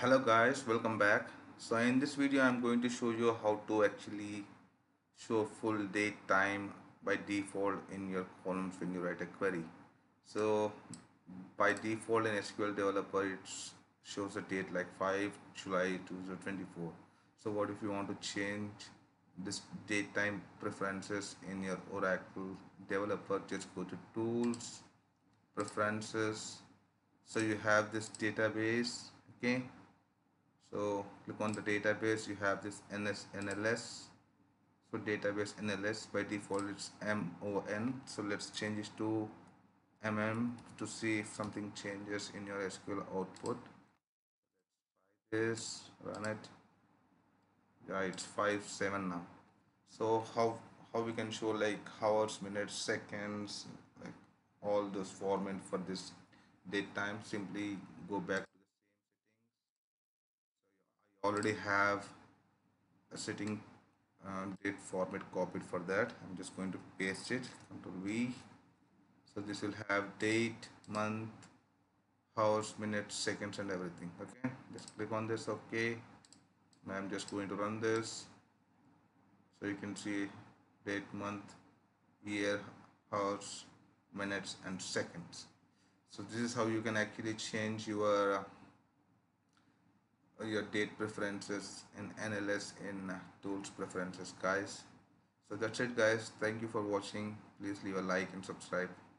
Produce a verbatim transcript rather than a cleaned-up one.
Hello guys, welcome back. So in this video I'm going to show you how to actually show full date time by default in your columns when you write a query. So by default in S Q L Developer it shows a date like five July two thousand twenty-four. So what if you want to change this date time preferences in your Oracle Developer? Just go to Tools, Preferences. So you have this database, okay? So click on the database. You have this N S N L S. So database N L S by default it's M O N. So let's change it to M M to see if something changes in your S Q L output. Let's try this, run it. Yeah, it's five seven now. So how how we can show like hours, minutes, seconds, like all those format for this date time? Simply go back to the same settings. So I already have a setting uh, date format copied for that. I'm just going to paste it. Control V. So this will have date, month, hours, minutes, seconds, and everything. Okay, just click on this. Okay, now I'm just going to run this. So you can see date, month, year, hours, minutes, and seconds. So this is how you can actually change your uh, your date preferences in N L S in uh, Tools, Preferences, guys. So that's it, guys. Thank you for watching. Please leave a like and subscribe.